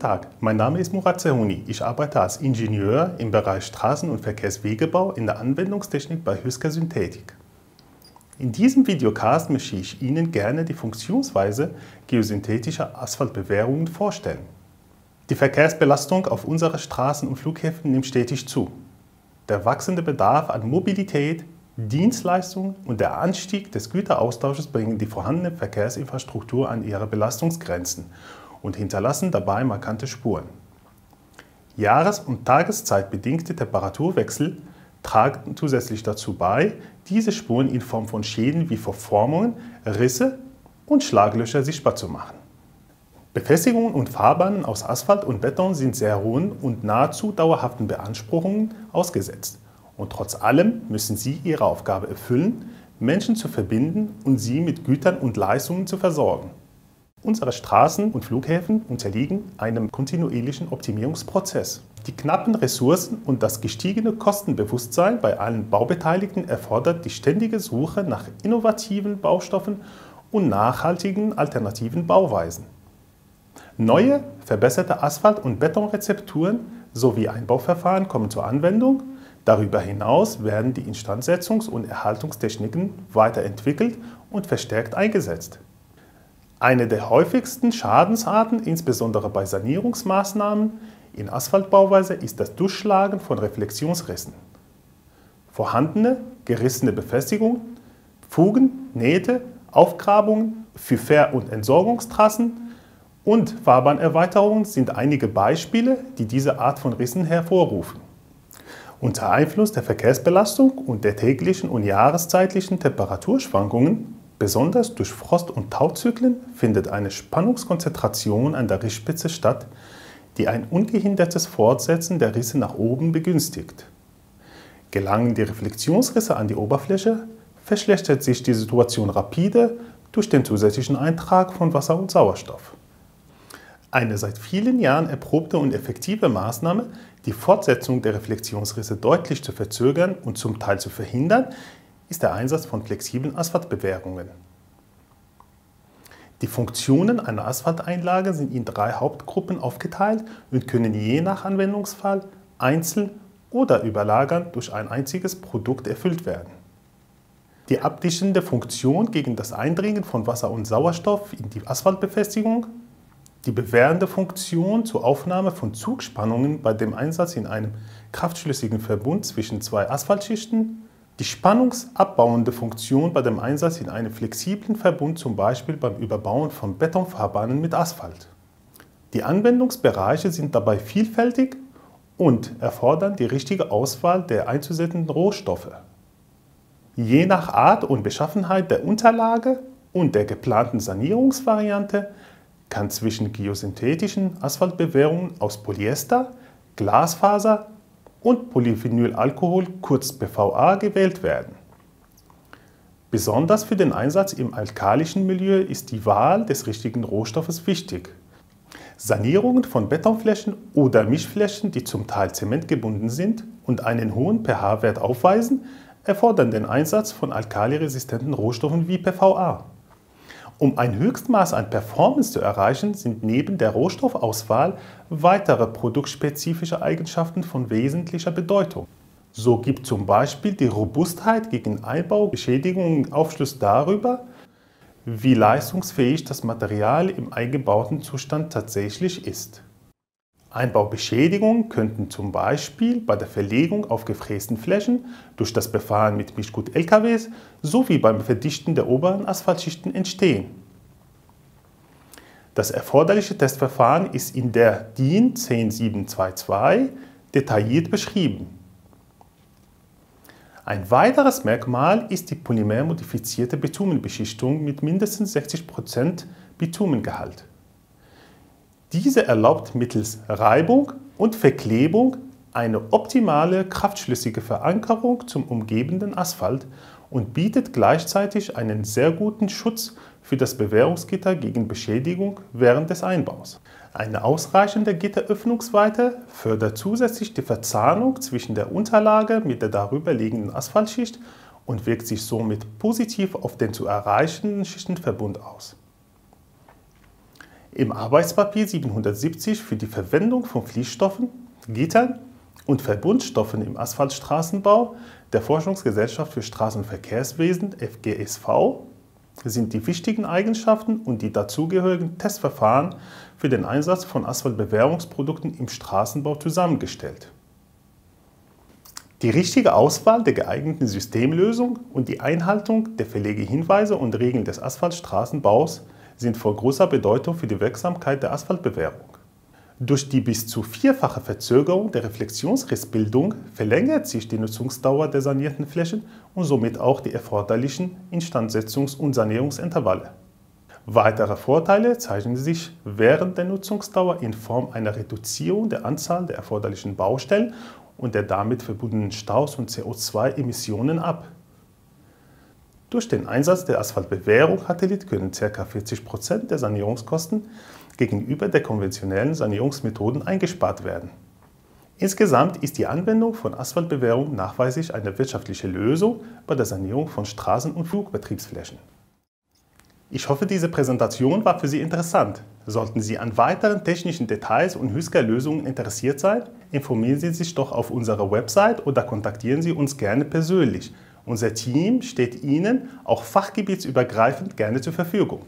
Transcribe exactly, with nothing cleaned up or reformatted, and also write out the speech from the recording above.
Guten Tag, mein Name ist Murat Zehuni. Ich arbeite als Ingenieur im Bereich Straßen- und Verkehrswegebau in der Anwendungstechnik bei Hüsker Synthetik. In diesem Videocast möchte ich Ihnen gerne die Funktionsweise geosynthetischer Asphaltbewehrungen vorstellen. Die Verkehrsbelastung auf unseren Straßen und Flughäfen nimmt stetig zu. Der wachsende Bedarf an Mobilität, Dienstleistungen und der Anstieg des Güteraustausches bringen die vorhandene Verkehrsinfrastruktur an ihre Belastungsgrenzen und hinterlassen dabei markante Spuren. Jahres- und tageszeitbedingte Temperaturwechsel tragen zusätzlich dazu bei, diese Spuren in Form von Schäden wie Verformungen, Risse und Schlaglöcher sichtbar zu machen. Befestigungen und Fahrbahnen aus Asphalt und Beton sind sehr hohen und nahezu dauerhaften Beanspruchungen ausgesetzt. Und trotz allem müssen sie ihre Aufgabe erfüllen, Menschen zu verbinden und sie mit Gütern und Leistungen zu versorgen. Unsere Straßen und Flughäfen unterliegen einem kontinuierlichen Optimierungsprozess. Die knappen Ressourcen und das gestiegene Kostenbewusstsein bei allen Baubeteiligten erfordert die ständige Suche nach innovativen Baustoffen und nachhaltigen alternativen Bauweisen. Neue, verbesserte Asphalt- und Betonrezepturen sowie Einbauverfahren kommen zur Anwendung. Darüber hinaus werden die Instandsetzungs- und Erhaltungstechniken weiterentwickelt und verstärkt eingesetzt. Eine der häufigsten Schadensarten, insbesondere bei Sanierungsmaßnahmen in Asphaltbauweise, ist das Durchschlagen von Reflexionsrissen. Vorhandene, gerissene Befestigungen, Fugen, Nähte, Aufgrabungen für Fähr- und Entsorgungstrassen und Fahrbahnerweiterungen sind einige Beispiele, die diese Art von Rissen hervorrufen. Unter Einfluss der Verkehrsbelastung und der täglichen und jahreszeitlichen Temperaturschwankungen, besonders durch Frost- und Tauzyklen, findet eine Spannungskonzentration an der Rissspitze statt, die ein ungehindertes Fortsetzen der Risse nach oben begünstigt. Gelangen die Reflexionsrisse an die Oberfläche, verschlechtert sich die Situation rapide durch den zusätzlichen Eintrag von Wasser und Sauerstoff. Eine seit vielen Jahren erprobte und effektive Maßnahme, die Fortsetzung der Reflexionsrisse deutlich zu verzögern und zum Teil zu verhindern, ist der Einsatz von flexiblen Asphaltbewehrungen. Die Funktionen einer Asphalteinlage sind in drei Hauptgruppen aufgeteilt und können je nach Anwendungsfall einzeln oder überlagernd durch ein einziges Produkt erfüllt werden. Die abdichtende Funktion gegen das Eindringen von Wasser und Sauerstoff in die Asphaltbefestigung, die bewehrende Funktion zur Aufnahme von Zugspannungen bei dem Einsatz in einem kraftschlüssigen Verbund zwischen zwei Asphaltschichten, die spannungsabbauende Funktion bei dem Einsatz in einem flexiblen Verbund, zum Beispiel beim Überbauen von Betonfahrbahnen mit Asphalt. Die Anwendungsbereiche sind dabei vielfältig und erfordern die richtige Auswahl der einzusetzenden Rohstoffe. Je nach Art und Beschaffenheit der Unterlage und der geplanten Sanierungsvariante kann zwischen geosynthetischen Asphaltbewehrungen aus Polyester, Glasfaser und Polyvinylalkohol, kurz P V A, gewählt werden. Besonders für den Einsatz im alkalischen Milieu ist die Wahl des richtigen Rohstoffes wichtig. Sanierungen von Betonflächen oder Mischflächen, die zum Teil zementgebunden sind und einen hohen pH-Wert aufweisen, erfordern den Einsatz von alkaliresistenten Rohstoffen wie P V A. Um ein Höchstmaß an Performance zu erreichen, sind neben der Rohstoffauswahl weitere produktspezifische Eigenschaften von wesentlicher Bedeutung. So gibt zum Beispiel die Robustheit gegen Einbaubeschädigungen Aufschluss darüber, wie leistungsfähig das Material im eingebauten Zustand tatsächlich ist. Einbaubeschädigungen könnten zum Beispiel bei der Verlegung auf gefrästen Flächen durch das Befahren mit Mischgut-L K Ws sowie beim Verdichten der oberen Asphaltschichten entstehen. Das erforderliche Testverfahren ist in der D I N eins null sieben zwei zwei detailliert beschrieben. Ein weiteres Merkmal ist die polymermodifizierte Bitumenbeschichtung mit mindestens sechzig Prozent Bitumengehalt. Diese erlaubt mittels Reibung und Verklebung eine optimale kraftschlüssige Verankerung zum umgebenden Asphalt und bietet gleichzeitig einen sehr guten Schutz für das Bewehrungsgitter gegen Beschädigung während des Einbaus. Eine ausreichende Gitteröffnungsweite fördert zusätzlich die Verzahnung zwischen der Unterlage mit der darüber liegenden Asphaltschicht und wirkt sich somit positiv auf den zu erreichenden Schichtenverbund aus. im Arbeitspapier siebenhundertsiebzig für die Verwendung von Fließstoffen, Gittern und Verbundstoffen im Asphaltstraßenbau der Forschungsgesellschaft für Straßen- und Verkehrswesen F G S V sind die wichtigen Eigenschaften und die dazugehörigen Testverfahren für den Einsatz von Asphaltbewehrungsprodukten im Straßenbau zusammengestellt. Die richtige Auswahl der geeigneten Systemlösung und die Einhaltung der Verlegehinweise und Regeln des Asphaltstraßenbaus sind von großer Bedeutung für die Wirksamkeit der Asphaltbewehrung. Durch die bis zu vierfache Verzögerung der Reflexionsrissbildung verlängert sich die Nutzungsdauer der sanierten Flächen und somit auch die erforderlichen Instandsetzungs- und Sanierungsintervalle. Weitere Vorteile zeichnen sich während der Nutzungsdauer in Form einer Reduzierung der Anzahl der erforderlichen Baustellen und der damit verbundenen Staus und C O zwei Emissionen ab. Durch den Einsatz der Asphaltbewehrung HaTelit können ca. vierzig Prozent der Sanierungskosten gegenüber der konventionellen Sanierungsmethoden eingespart werden. Insgesamt ist die Anwendung von Asphaltbewehrung nachweislich eine wirtschaftliche Lösung bei der Sanierung von Straßen- und Flugbetriebsflächen. Ich hoffe, diese Präsentation war für Sie interessant. Sollten Sie an weiteren technischen Details und Hüsker-Lösungen interessiert sein, informieren Sie sich doch auf unserer Website oder kontaktieren Sie uns gerne persönlich. Unser Team steht Ihnen auch fachgebietsübergreifend gerne zur Verfügung.